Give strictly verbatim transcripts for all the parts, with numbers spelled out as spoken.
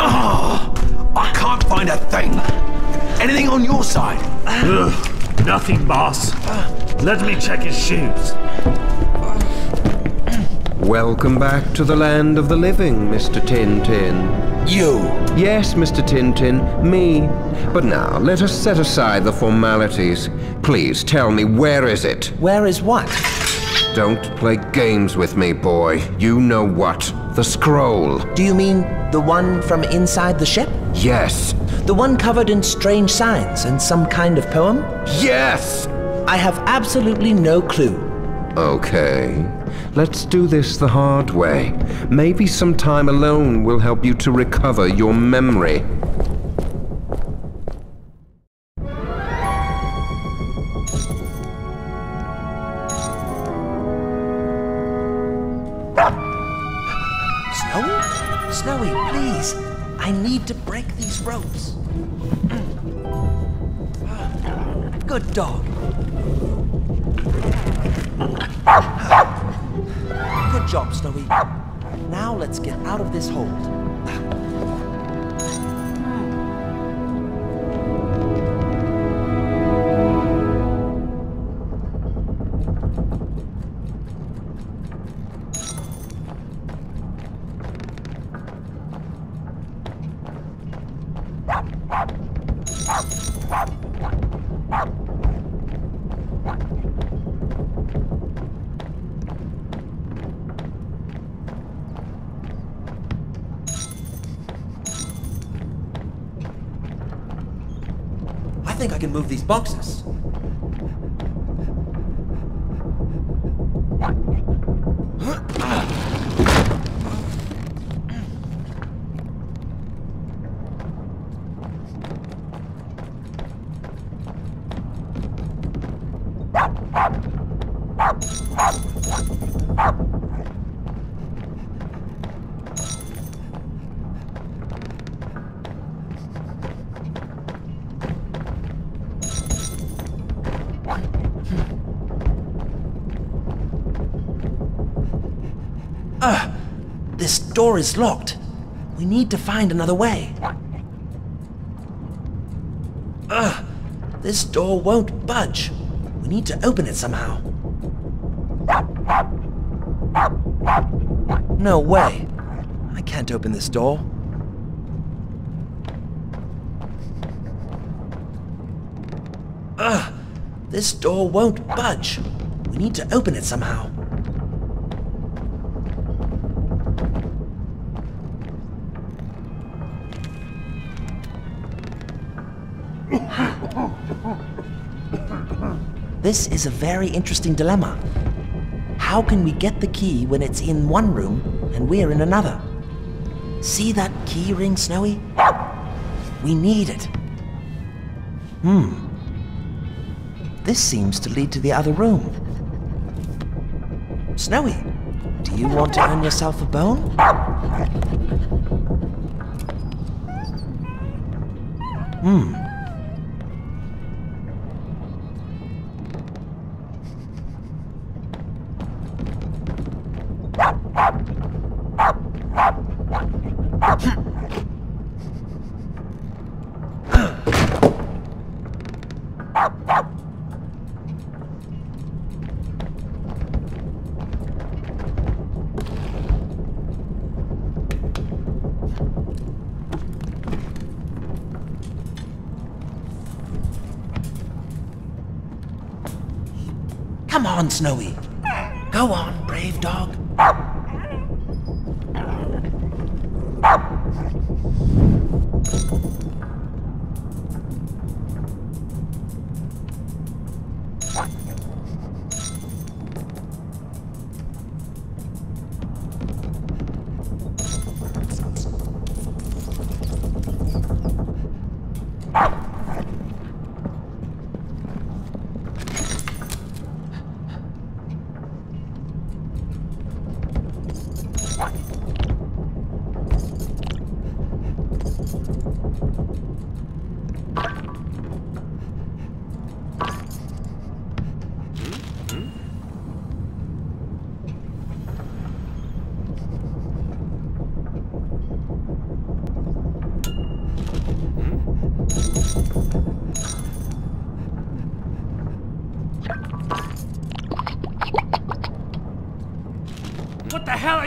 Oh, I can't find a thing. Anything on your side? Ugh, nothing, boss. Let me check his shoes. Welcome back to the land of the living, Mister Tintin. You? Yes, Mister Tintin, me. But now, let us set aside the formalities. Please, tell me, where is it? Where is what? Don't play games with me, boy. You know what? The scroll. Do you mean the one from inside the ship? Yes. The one covered in strange signs and some kind of poem? Yes! I have absolutely no clue. Okay. Let's do this the hard way. Maybe some time alone will help you to recover your memory. Snowy? Snowy, please. I need to break these ropes. Good dog. Good job, Snowy. Now let's get out of this hold. I think I can move these boxes. Uh, this door is locked. We need to find another way. Uh, this door won't budge. We need to open it somehow. No way. I can't open this door. Uh, this door won't budge. We need to open it somehow. This is a very interesting dilemma. How can we get the key when it's in one room and we're in another? See that key ring, Snowy? We need it. Hmm. This seems to lead to the other room. Snowy, do you want to earn yourself a bone? Hmm. Come on, Snowy. Go on, brave dog. What the hell are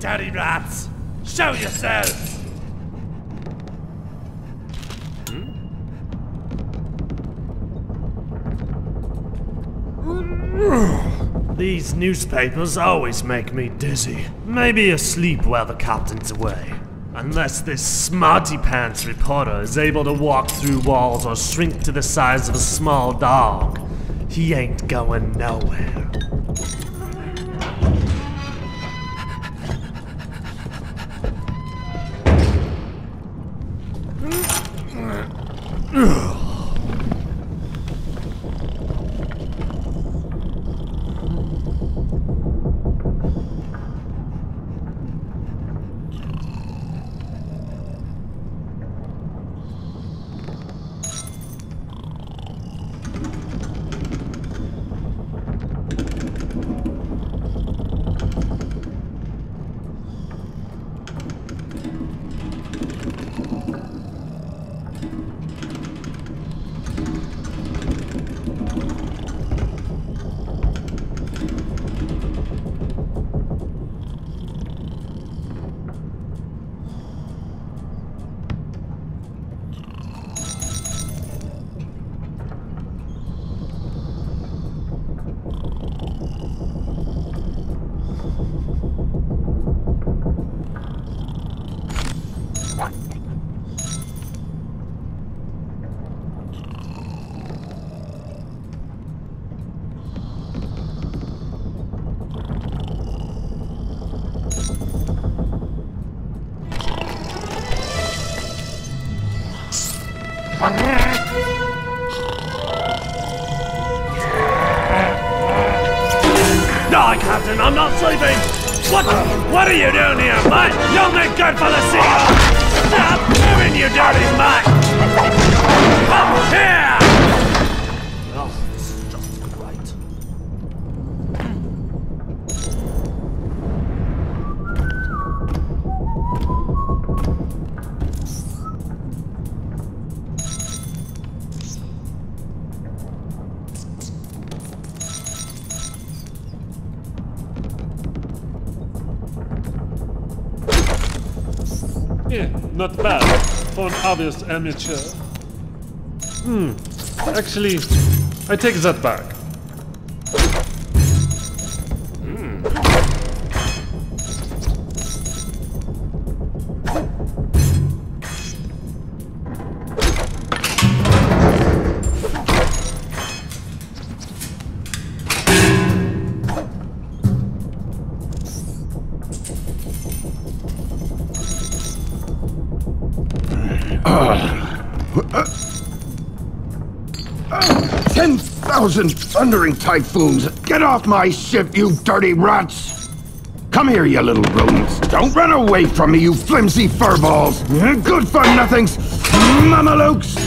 Dirty rats! Show yourselves! Hmm? These newspapers always make me dizzy. Maybe asleep while the captain's away. Unless this smarty pants reporter is able to walk through walls or shrink to the size of a small dog, he ain't going nowhere. I'm not sleeping! What What are you doing here, mate? You'll make good for the seagull! Stop moving, you dirty mutt! Come here! Oh, this is just great. Not bad for an obvious amateur. Hmm, actually, I take that back. ten thousand thundering typhoons! Get off my ship, you dirty rats! Come here, you little rodents! Don't run away from me, you flimsy furballs! Good for nothings! Mamalukes!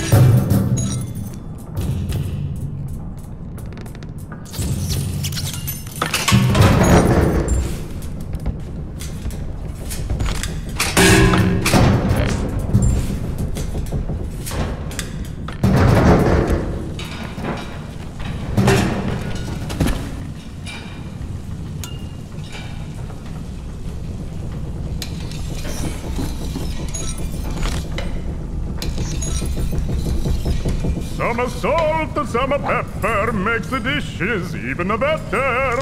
of salt and some of pepper makes the dishes even better.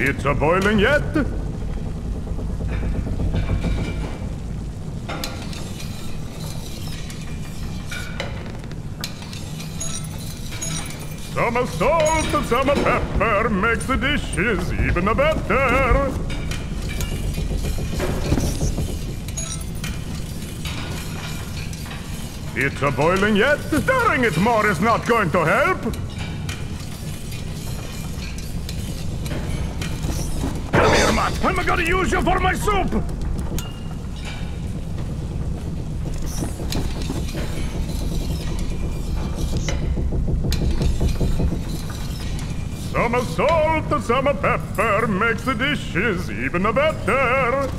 It's a boiling yet. Some of salt and some of pepper makes the dishes even better. It's a boiling yet. Stirring it more is not going to help. Come here, Matt. I'm going to use you for my soup. Some of salt and some of pepper makes the dishes even better.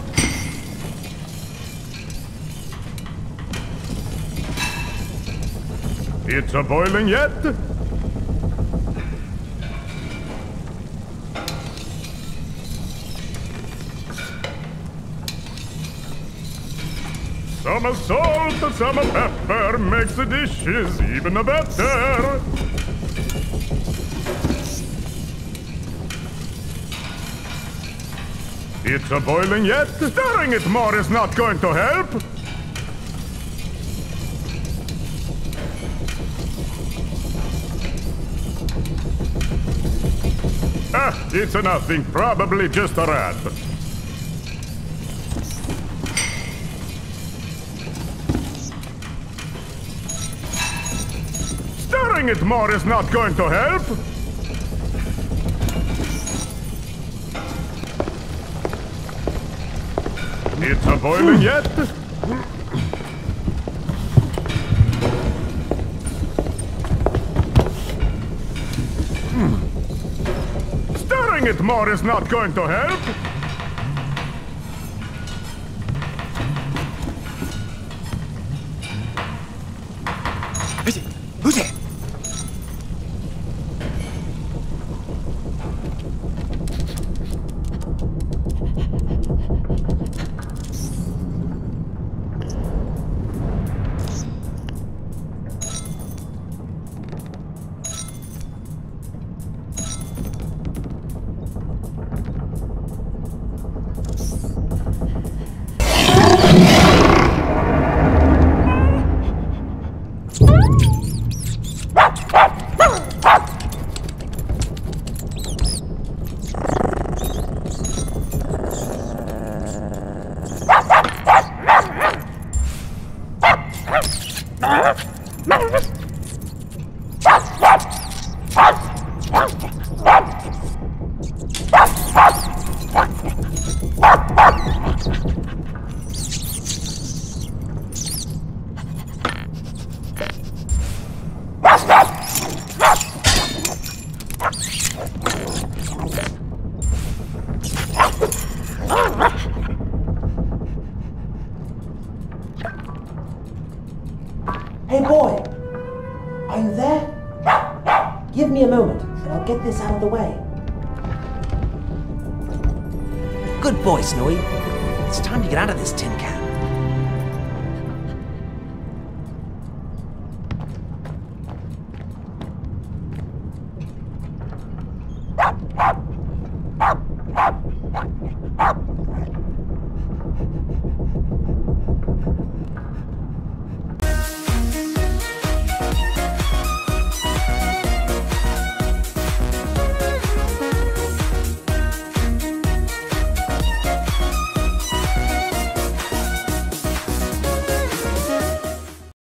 It's a boiling yet. Some of salt and some of pepper makes the dishes even better. It's a boiling yet. Stirring it more is not going to help. Ah, it's nothing. Probably just a rat. Stirring it more is not going to help. It's a boiling yet. Stirring it more is not going to help. Who's it? Who's it? Hey boy, are you there? Give me a moment and I'll get this out of the way. Good boy, Snowy. It's time to get out of this tin can.